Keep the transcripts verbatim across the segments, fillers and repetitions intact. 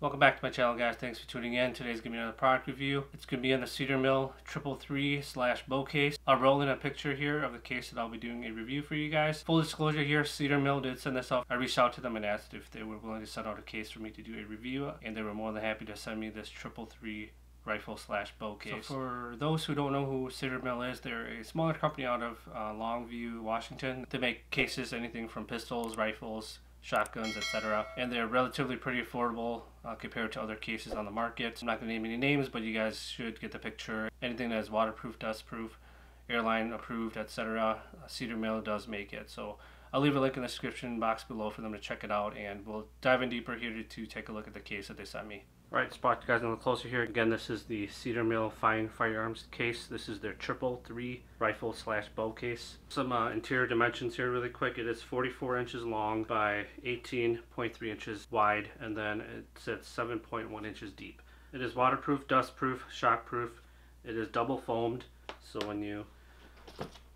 Welcome back to my channel, guys. Thanks for tuning in. Today's gonna be another product review. It's gonna be on the Cedar Mill triple three slash bow case. I'll roll in a picture here of the case that I'll be doing a review for you guys. Full disclosure here, Cedar Mill did send this off. I reached out to them and asked if they were willing to send out a case for me to do a review, and they were more than happy to send me this triple three rifle slash bow case. So for those who don't know who Cedar Mill is, they're a smaller company out of uh, Longview, Washington. They make cases, anything from pistols, rifles, shotguns, et cetera, and they're relatively pretty affordable uh, compared to other cases on the market. I'm not going to name any names, but you guys should get the picture. Anything that is waterproof, dustproof, airline approved, et cetera, Cedar Mill does make it. So I'll leave a link in the description box below for them to check it out, and we'll dive in deeper here to, to take a look at the case that they sent me. All right, spot you guys a little closer here. Again, this is the Cedar Mill Fine Firearms case. This is their triple three rifle slash bow case. Some uh, interior dimensions here really quick. It is forty-four inches long by eighteen point three inches wide, and then it's at seven point one inches deep. It is waterproof, dustproof, shockproof. It is double foamed, so when you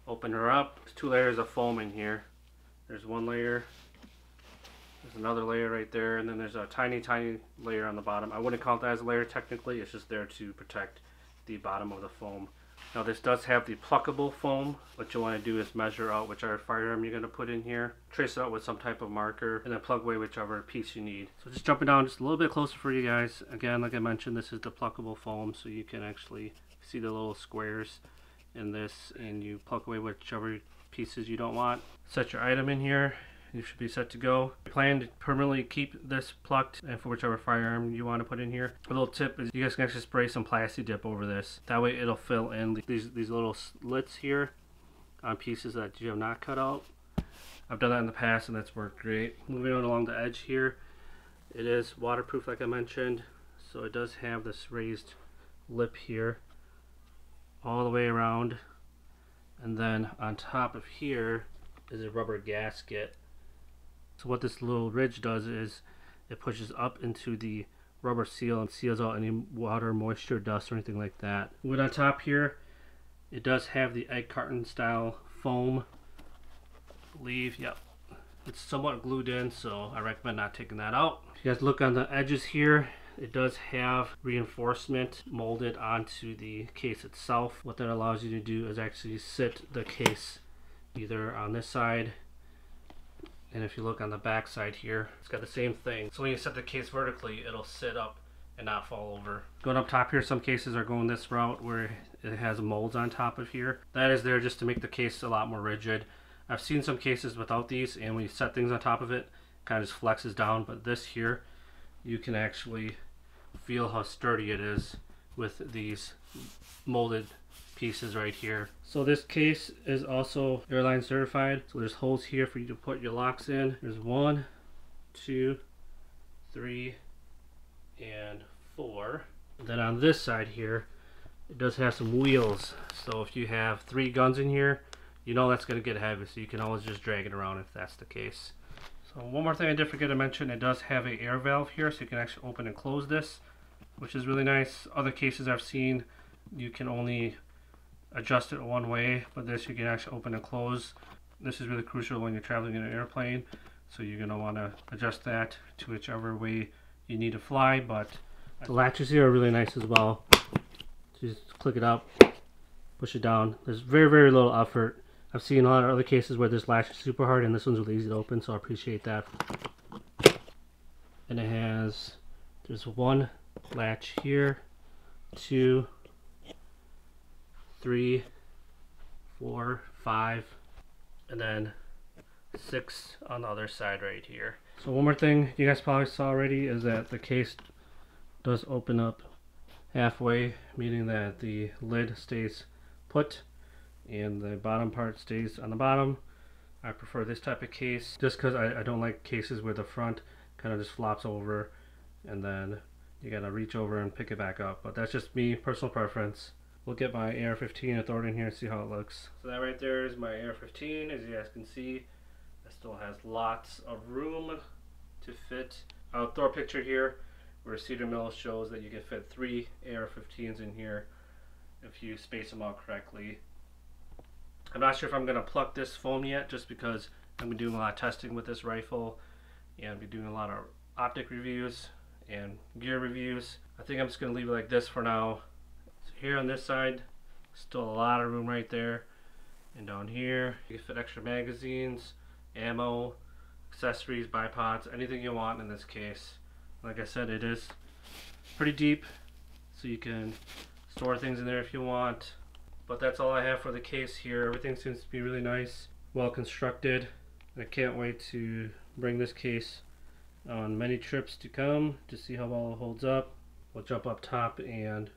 open her up, there's two layers of foam in here. There's one layer, there's another layer right there, and then there's a tiny, tiny layer on the bottom. I wouldn't call it that as a layer technically, it's just there to protect the bottom of the foam. Now this does have the pluckable foam. What you want to do is measure out whichever firearm you're going to put in here, trace it out with some type of marker, and then plug away whichever piece you need. So just jumping down just a little bit closer for you guys. Again, like I mentioned, this is the pluckable foam, so you can actually see the little squares in this, and you pluck away whichever pieces you don't want. Set your item in here. You should be set to go. I plan to permanently keep this plucked, and for whichever firearm you want to put in here. A little tip is you guys can actually spray some Plasti Dip over this. That way it'll fill in these, these little slits here on pieces that you have not cut out. I've done that in the past and that's worked great. Moving on along the edge here, it is waterproof like I mentioned. So it does have this raised lip here all the way around. And then on top of here is a rubber gasket. So what this little ridge does is it pushes up into the rubber seal and seals out any water, moisture, dust, or anything like that. With on top here, it does have the egg carton style foam. I believe, yep. It's somewhat glued in, so I recommend not taking that out. If you guys look on the edges here, it does have reinforcement molded onto the case itself. What that allows you to do is actually sit the case either on this side, and if you look on the back side here, it's got the same thing. So when you set the case vertically, it'll sit up and not fall over. Going up top here, some cases are going this route where it has molds on top of here. That is there just to make the case a lot more rigid. I've seen some cases without these, and when you set things on top of it, it kind of just flexes down, but this here, you can actually feel how sturdy it is with these molded pieces right here. So this case is also airline certified. So there's holes here for you to put your locks in. There's one, two, three, and four. Then on this side here, it does have some wheels. So if you have three guns in here, you know that's gonna get heavy, so you can always just drag it around if that's the case. So one more thing I did forget to mention, it does have an air valve here, so you can actually open and close this, which is really nice. Other cases I've seen, you can only adjust it one way, but this you can actually open and close. This is really crucial when you're traveling in an airplane, so you're going to want to adjust that to whichever way you need to fly, but the latches here are really nice as well. Just click it up, push it down. There's very, very little effort. I've seen a lot of other cases where this latch is super hard, and this one's really easy to open, so I appreciate that. And it has, there's one latch here, two, three, four, five, and then six on the other side right here. So one more thing you guys probably saw already is that the case does open up halfway, meaning that the lid stays put and the bottom part stays on the bottom. I prefer this type of case just because I, I don't like cases where the front kind of just flops over and then you gotta reach over and pick it back up, but that's just me, personal preference. We'll get my A R fifteen and throw it in here and see how it looks. So that right there is my A R fifteen. As you guys can see, it still has lots of room to fit. I'll throw a picture here where Cedar Mill shows that you can fit three A R fifteens in here if you space them out correctly. I'm not sure if I'm gonna pluck this foam yet, just because I've been doing a lot of testing with this rifle and I've been doing a lot of optic reviews, and gear reviews. I think I'm just going to leave it like this for now. So here on this side, still a lot of room right there. And down here, you can fit extra magazines, ammo, accessories, bipods, anything you want in this case. Like I said, it is pretty deep, so you can store things in there if you want. But that's all I have for the case here. Everything seems to be really nice, well constructed. I can't wait to bring this case on many trips to come to see how well it holds up. We'll jump up top and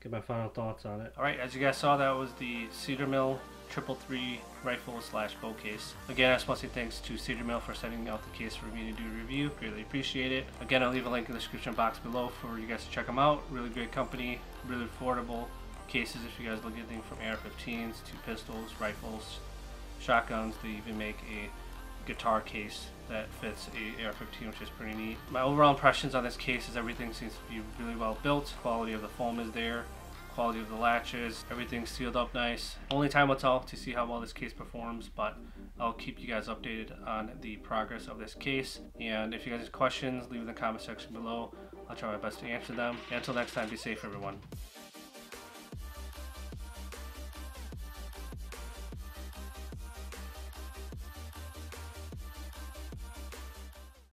get my final thoughts on it. Alright, as you guys saw, that was the Cedar Mill triple three rifle slash bow case. Again, I just want to say thanks to Cedar Mill for sending out the case for me to do a review. Greatly appreciate it. Again, I'll leave a link in the description box below for you guys to check them out. Really great company, really affordable cases if you guys look at anything from A R fifteens to pistols, rifles, shotguns. They even make a guitar case that fits a A R fifteen, which is pretty neat. My overall impressions on this case is everything seems to be really well built. Quality of the foam is there, quality of the latches, everything's sealed up nice. Only time will tell to see how well this case performs, but I'll keep you guys updated on the progress of this case. And if you guys have questions, leave in the comment section below. I'll try my best to answer them. And until next time, be safe everyone.